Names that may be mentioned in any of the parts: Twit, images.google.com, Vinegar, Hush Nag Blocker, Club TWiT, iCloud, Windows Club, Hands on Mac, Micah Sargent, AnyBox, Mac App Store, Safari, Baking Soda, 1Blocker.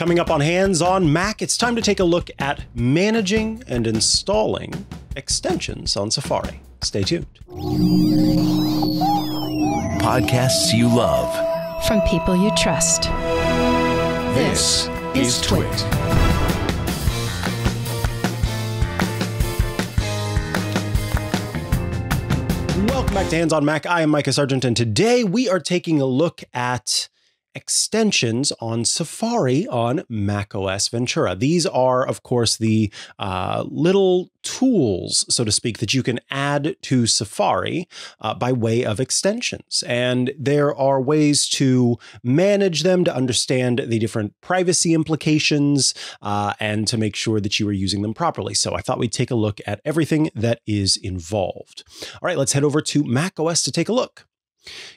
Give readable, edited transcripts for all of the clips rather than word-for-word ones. Coming up on Hands on Mac, it's time to take a look at managing and installing extensions on Safari. Stay tuned. Podcasts you love from people you trust. This is Twit. Welcome back to Hands on Mac. I am Micah Sargent, and today we are taking a look at extensions on Safari on macOS Ventura. These are, of course, the little tools, so to speak, that you can add to Safari by way of extensions. And there are ways to manage them, to understand the different privacy implications, and to make sure that you are using them properly. So I thought we'd take a look at everything that is involved. All right, let's head over to macOS to take a look.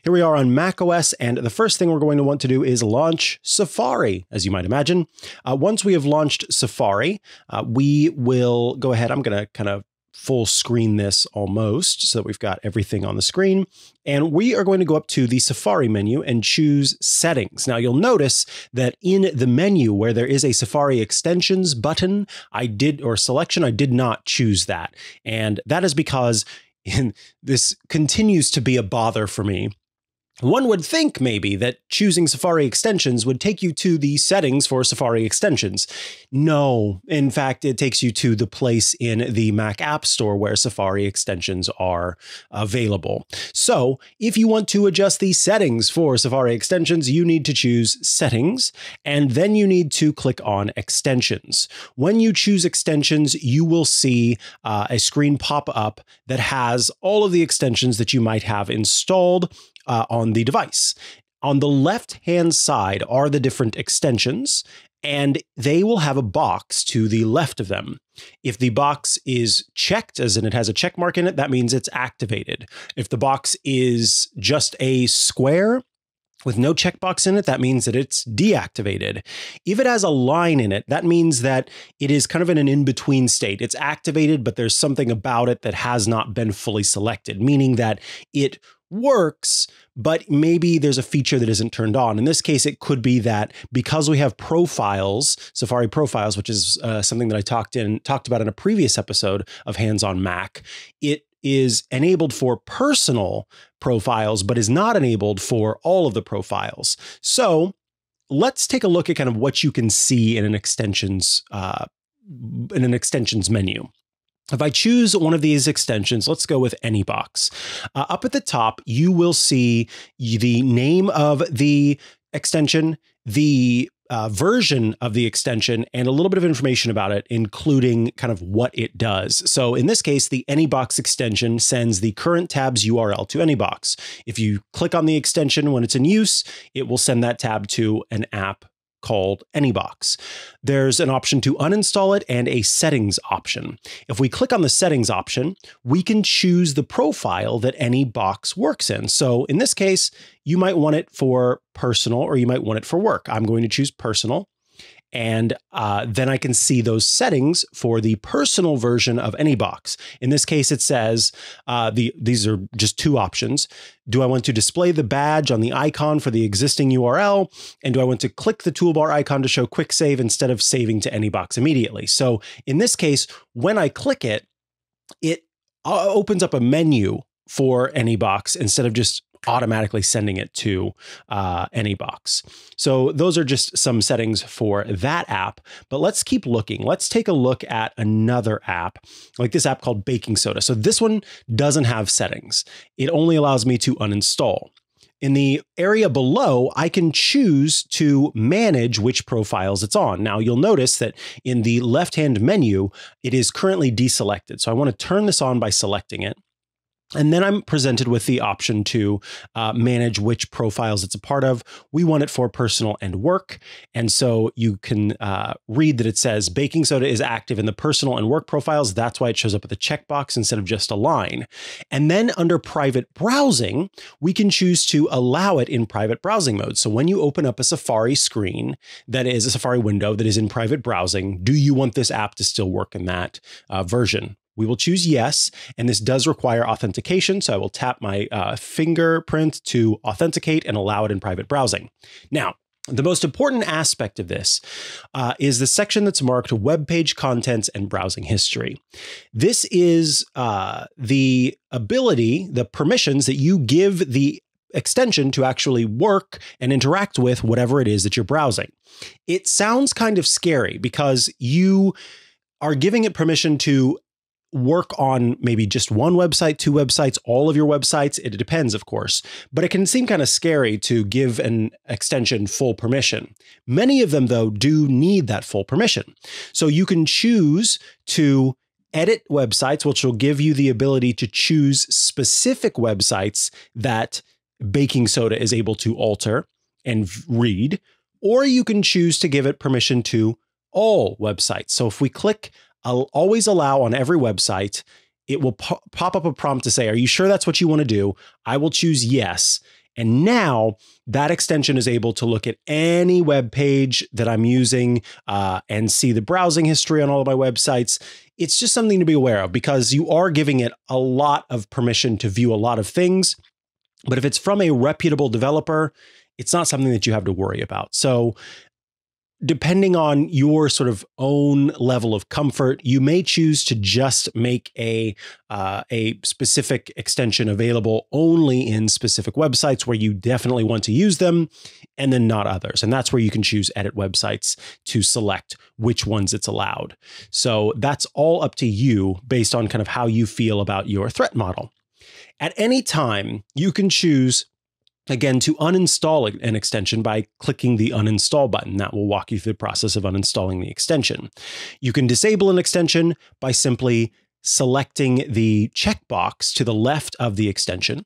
Here we are on macOS, and the first thing we're going to want to do is launch Safari, as you might imagine. Once we have launched Safari, we will go ahead. I'm going to kind of full screen this almost so that we've got everything on the screen. And we are going to go up to the Safari menu and choose Settings. Now you'll notice that in the menu where there is a Safari Extensions button, I did not choose that. And that is because, and this continues to be a bother for me, one would think maybe that choosing Safari extensions would take you to the settings for Safari extensions. No, in fact, it takes you to the place in the Mac App Store where Safari extensions are available. So if you want to adjust the settings for Safari extensions, you need to choose Settings, and then you need to click on Extensions. When you choose Extensions, you will see a screen pop up that has all of the extensions that you might have installed on the device. On the left-hand side are the different extensions, and they will have a box to the left of them. If the box is checked, as in it has a check mark in it, that means it's activated. If the box is just a square with no checkbox in it, that means that it's deactivated. If it has a line in it, that means that it is kind of in an in-between state. It's activated, but there's something about it that has not been fully selected, meaning that it works, but maybe there's a feature that isn't turned on. In this case, it could be that because we have profiles, Safari profiles, which is something that I talked about in a previous episode of Hands on Mac, it is enabled for personal profiles, but is not enabled for all of the profiles. So let's take a look at kind of what you can see in an extensions menu. If I choose one of these extensions, let's go with AnyBox. Up at the top, you will see the name of the extension, the version of the extension, and a little bit of information about it, including kind of what it does. So in this case, the AnyBox extension sends the current tab's URL to AnyBox. If you click on the extension when it's in use, it will send that tab to an app called AnyBox. There's an option to uninstall it and a settings option. If we click on the settings option, we can choose the profile that AnyBox works in. So in this case, you might want it for personal or you might want it for work. I'm going to choose personal, and then I can see those settings for the personal version of AnyBox. In this case, it says, these are just two options. Do I want to display the badge on the icon for the existing URL? And do I want to click the toolbar icon to show quick save instead of saving to AnyBox immediately? So in this case, when I click it, it opens up a menu for AnyBox instead of just automatically sending it to AnyBox. So those are just some settings for that app, but let's keep looking. Let's take a look at another app, like this app called Baking Soda. So this one doesn't have settings. It only allows me to uninstall. In the area below, I can choose to manage which profiles it's on. Now you'll notice that in the left-hand menu, it is currently deselected. So I want to turn this on by selecting it. And then I'm presented with the option to manage which profiles it's a part of. We want it for personal and work. And so you can read that it says Baking Soda is active in the personal and work profiles. That's why it shows up with a checkbox instead of just a line. And then under private browsing, we can choose to allow it in private browsing mode. So when you open up a Safari screen, that is a Safari window that is in private browsing, do you want this app to still work in that version? We will choose yes, and this does require authentication, so I will tap my fingerprint to authenticate and allow it in private browsing. Now, The most important aspect of this is the section that's marked web page contents and browsing history. This is the ability, the permissions that you give the extension to actually work and interact with whatever it is that you're browsing. It sounds kind of scary because you are giving it permission to work on maybe just one website, two websites, all of your websites. It depends, of course, but it can seem kind of scary to give an extension full permission. Many of them, though, do need that full permission. So you can choose to edit websites, which will give you the ability to choose specific websites that Baking Soda is able to alter and read, or you can choose to give it permission to all websites. So if we click I'll always allow on every website, it will pop up a prompt to say, are you sure that's what you want to do? I will choose yes. And now that extension is able to look at any web page that I'm using and see the browsing history on all of my websites. It's just something to be aware of because you are giving it a lot of permission to view a lot of things. But if it's from a reputable developer, it's not something that you have to worry about. So depending on your sort of own level of comfort, you may choose to just make a specific extension available only in specific websites where you definitely want to use them and then not others. And that's where you can choose edit websites to select which ones it's allowed. So that's all up to you based on kind of how you feel about your threat model. At any time, you can choose again to uninstall an extension by clicking the uninstall button. That will walk you through the process of uninstalling the extension. You can disable an extension by simply selecting the checkbox to the left of the extension.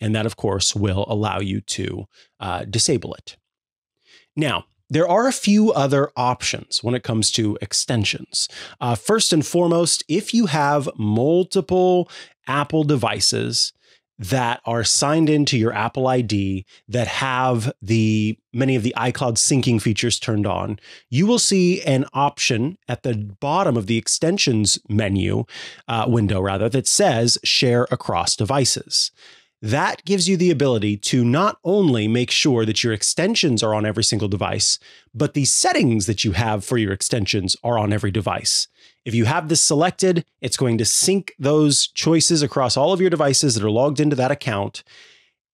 And that, of course, will allow you to disable it. Now, there are a few other options when it comes to extensions. First and foremost, if you have multiple Apple devices that are signed into your Apple ID that have the many of the iCloud syncing features turned on, you will see an option at the bottom of the extensions menu window rather that says share across devices. That gives you the ability to not only make sure that your extensions are on every single device, but the settings that you have for your extensions are on every device. If you have this selected, it's going to sync those choices across all of your devices that are logged into that account.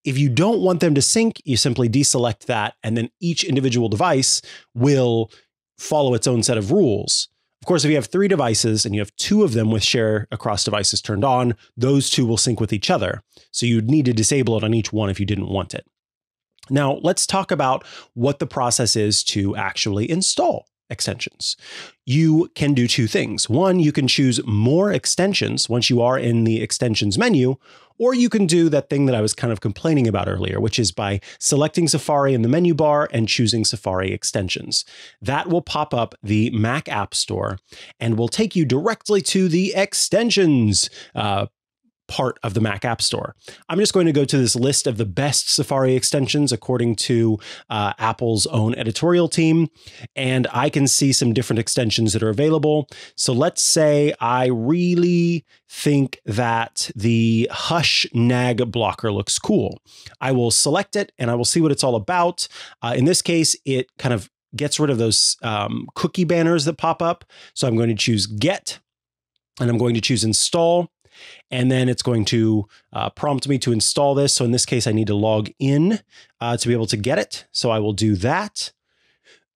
If you don't want them to sync, you simply deselect that, and then each individual device will follow its own set of rules. Of course, if you have three devices and you have two of them with share across devices turned on, those two will sync with each other. So you'd need to disable it on each one if you didn't want it. Now, let's talk about what the process is to actually install extensions. You can do two things. One, you can choose more extensions once you are in the extensions menu, or you can do that thing that I was kind of complaining about earlier, which is by selecting Safari in the menu bar and choosing Safari extensions. That will pop up the Mac App Store and will take you directly to the extensions part of the Mac App Store. I'm just going to go to this list of the best Safari extensions according to Apple's own editorial team, and I can see some different extensions that are available. So let's say I really think that the Hush Nag Blocker looks cool. I will select it and I will see what it's all about. In this case, it kind of gets rid of those cookie banners that pop up. So I'm going to choose Get, and I'm going to choose Install. And then it's going to prompt me to install this. So in this case, I need to log in to be able to get it. So I will do that.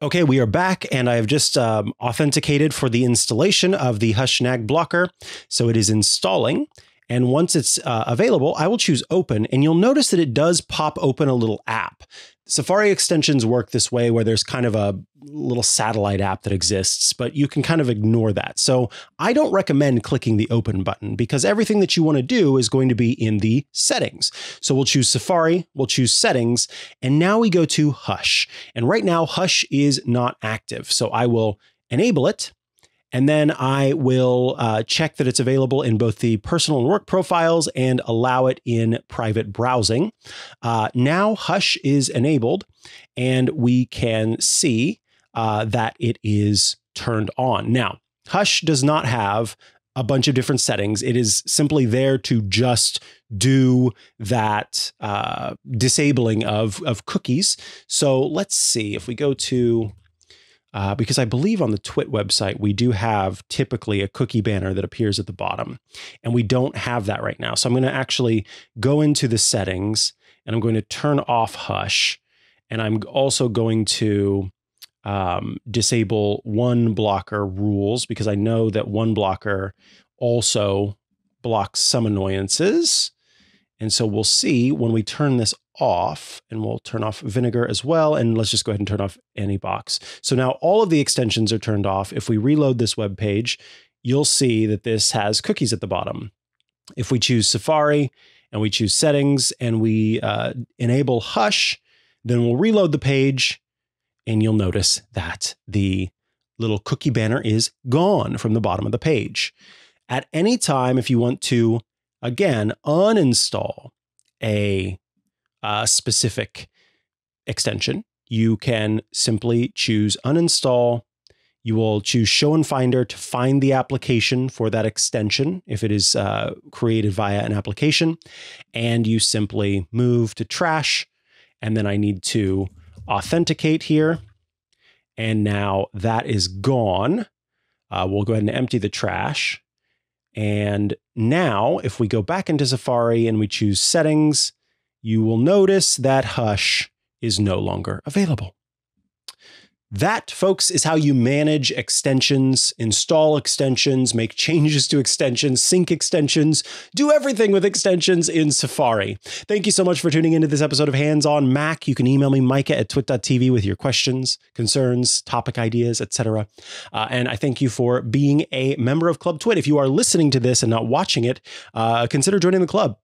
Okay, we are back, and I have just authenticated for the installation of the Hush Nag Blocker. So it is installing. And once it's available, I will choose open, and you'll notice that it does pop open a little app. Safari extensions work this way where there's kind of a little satellite app that exists, but you can kind of ignore that. So I don't recommend clicking the open button because everything that you want to do is going to be in the settings. So we'll choose Safari, we'll choose settings, and now we go to Hush. And right now Hush is not active. So I will enable it. And then I will check that it's available in both the personal and work profiles and allow it in private browsing. Now Hush is enabled, and we can see that it is turned on. Now, Hush does not have a bunch of different settings. It is simply there to just do that disabling of cookies. So let's see if we go to, because I believe on the Twit website, we do have typically a cookie banner that appears at the bottom, and we don't have that right now. So I'm going to actually go into the settings and I'm going to turn off Hush. And I'm also going to disable 1Blocker rules, because I know that 1Blocker also blocks some annoyances. And so we'll see when we turn this off, and we'll turn off Vinegar as well. And let's just go ahead and turn off AnyBox. So now all of the extensions are turned off. If we reload this web page, you'll see that this has cookies at the bottom. If we choose Safari and we choose settings and we enable Hush, then we'll reload the page, and you'll notice that the little cookie banner is gone from the bottom of the page. At any time, if you want to, again, uninstall a specific extension, you can simply choose uninstall. You will choose Show in Finder to find the application for that extension if it is created via an application, and you simply move to Trash. And then I need to authenticate here. And now that is gone. We'll go ahead and empty the trash. And now if we go back into Safari and we choose settings, you will notice that Hush is no longer available. That, folks, is how you manage extensions, install extensions, make changes to extensions, sync extensions, do everything with extensions in Safari. Thank you so much for tuning into this episode of Hands on Mac. You can email me, micah@twit.tv, with your questions, concerns, topic ideas, etc. And I thank you for being a member of Club TWiT. If you are listening to this and not watching it, consider joining the club.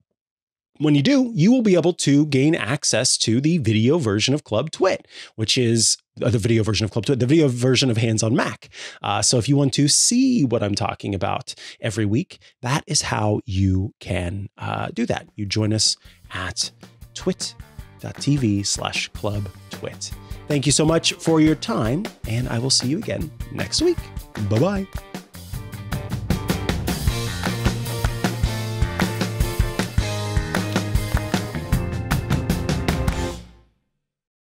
When you do, you will be able to gain access to the video version of Club TWiT, which is the video version of Club TWiT, the video version of Hands on Mac. So if you want to see what I'm talking about every week, that is how you can do that. You join us at twit.tv/clubtwit. Thank you so much for your time, and I will see you again next week. Bye-bye.